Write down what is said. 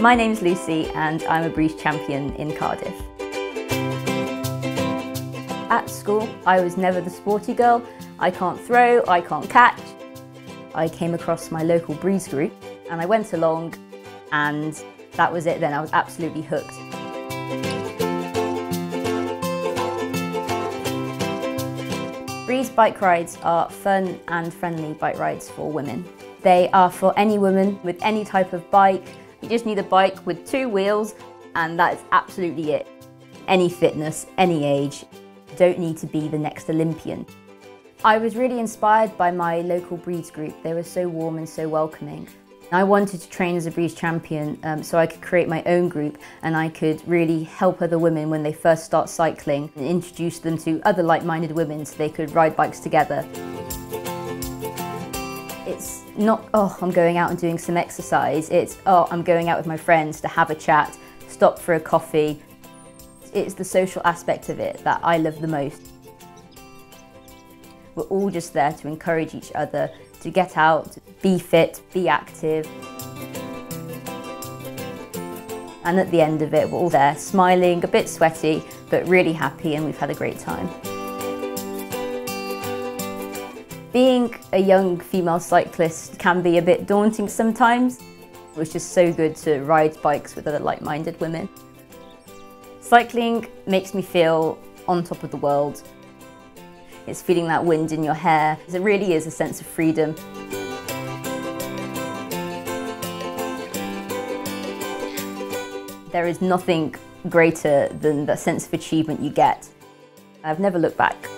My name's Lucy and I'm a Breeze champion in Cardiff. At school, I was never the sporty girl. I can't throw, I can't catch. I came across my local Breeze group and I went along, and that was it then. I was absolutely hooked. Breeze bike rides are fun and friendly bike rides for women. They are for any woman with any type of bike. You just need a bike with two wheels, and that's absolutely it. Any fitness, any age, don't need to be the next Olympian. I was really inspired by my local Breeze group. They were so warm and so welcoming. I wanted to train as a Breeze champion so I could create my own group, and I could really help other women when they first start cycling and introduce them to other like-minded women so they could ride bikes together. It's not, oh, I'm going out and doing some exercise. It's, oh, I'm going out with my friends to have a chat, stop for a coffee. It's the social aspect of it that I love the most. We're all just there to encourage each other to get out, be fit, be active. And at the end of it, we're all there smiling, a bit sweaty, but really happy, and we've had a great time. Being a young female cyclist can be a bit daunting sometimes. It was just so good to ride bikes with other like-minded women. Cycling makes me feel on top of the world. It's feeling that wind in your hair. It really is a sense of freedom. There is nothing greater than the sense of achievement you get. I've never looked back.